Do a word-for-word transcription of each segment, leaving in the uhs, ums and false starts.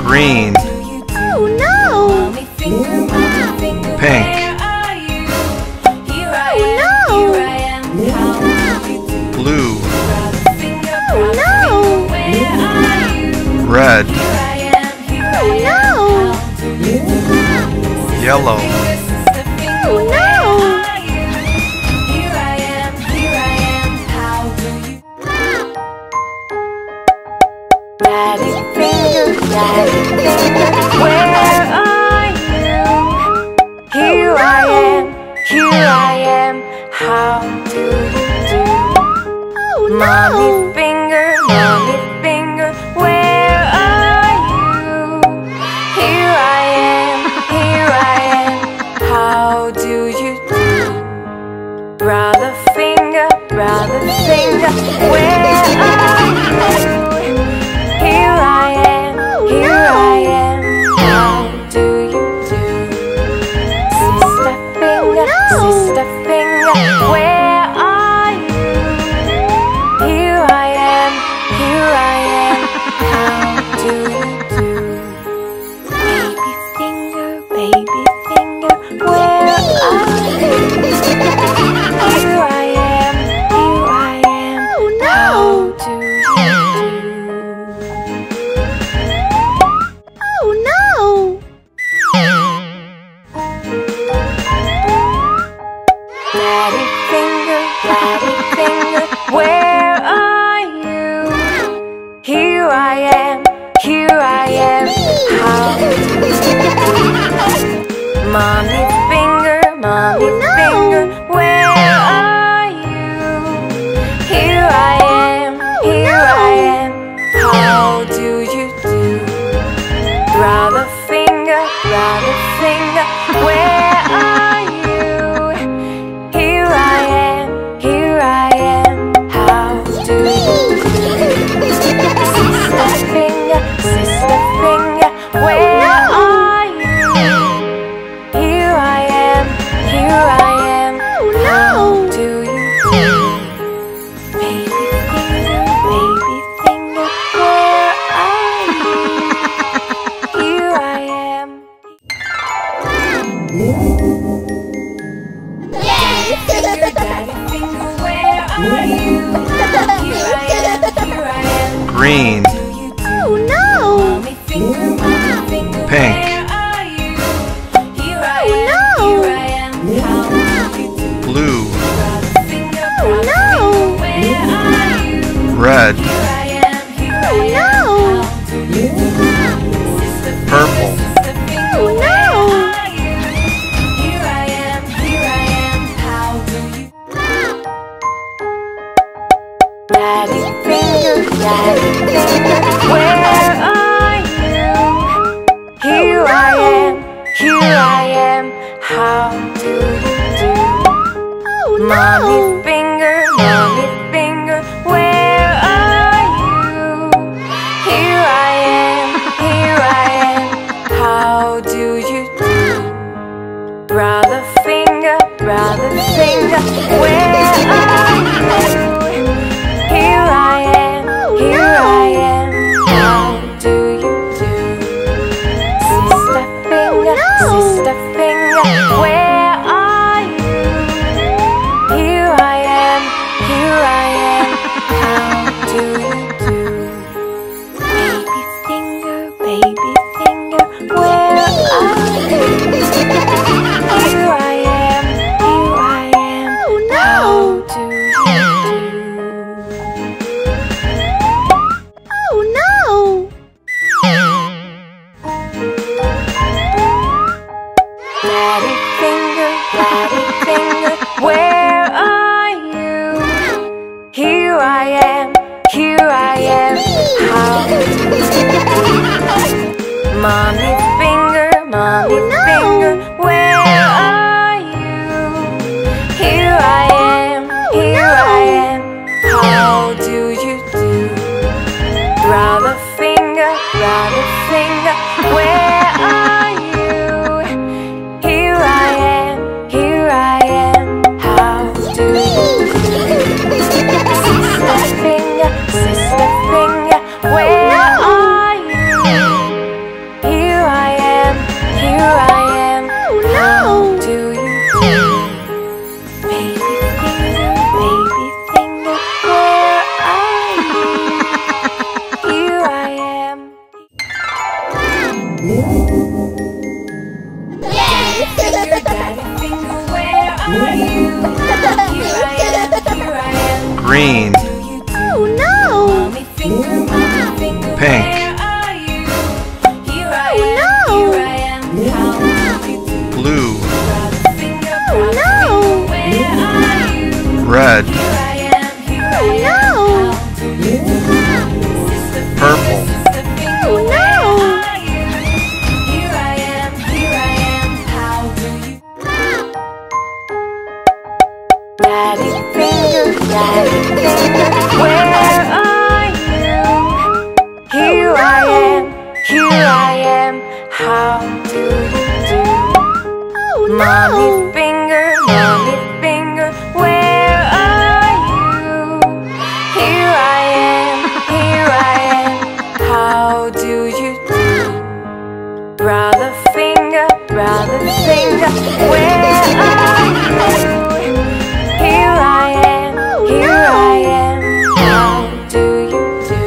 Green. Oh no! Pink. Oh no! Blue. Oh no! Red. Oh no! Yellow. Oh no! Daddy finger, daddy. Mommy finger, mommy finger, where are you? Here I am, here I am, how do you do? Brother finger, brother finger, where are you? Here I am, here I am, how do you do? Sister finger, sister finger, where? Mommy finger, mommy oh, no. finger, where are you? Here I am, oh, here no. I am, how do you do? Brother finger, brother finger, where are you? Here I am, here I am, how do you do? Sister finger, sister finger, where are you? Green. Oh no! Pink. Oh no! Blue. Oh no! Red. Oh no! Purple. Mommy finger, mommy finger, where are you? Here I am, here I am, how do you do? Brother finger, brother finger, where are you? Here I am, here I am, how do you do? Sister finger, sister finger, where? Here I am, here I am, how do you do? green. Oh no! Pink. Oh no! Blue. Oh no! Red. Purple. Oh no! Daddy finger, daddy finger, where are you? Here I am, here I am, how do you do? Oh no! Mommy finger, mommy finger, where are you? Here I am, here I am. How do you do? Brother finger, brother finger, where are you? Here I am, here I am, how do you do?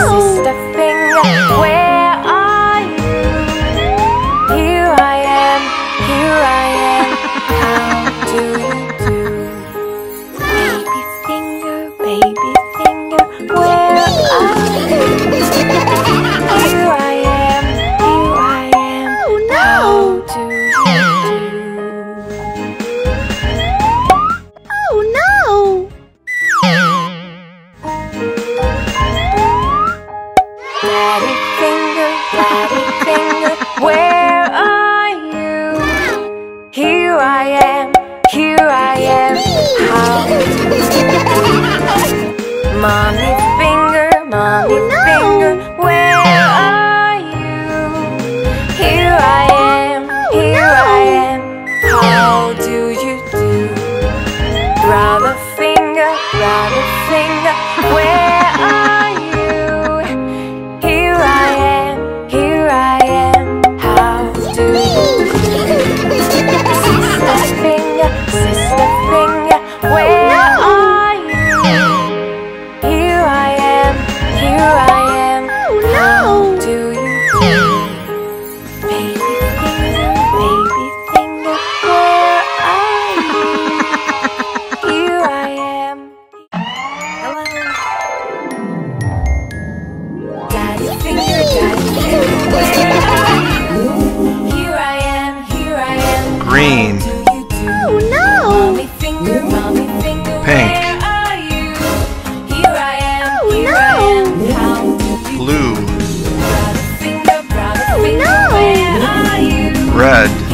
Sister finger, sister finger, where are you? Here I am, here I am, how do you do? Baby finger, baby finger, where are you? Here I am, here I am. Oh no! How do you do? Oh no! Daddy finger, daddy finger, where are you? Here I am, here I am. How do you do? Mommy finger, mommy oh, no. finger, where are you? Here I am, oh, here no. I am, how do you do? Brother finger, brother finger, where are you? Here I am, here I am, how do you do? Sister finger, sister finger, where are you? Green. Oh no! Pink. Oh no! Blue. Oh no! Red.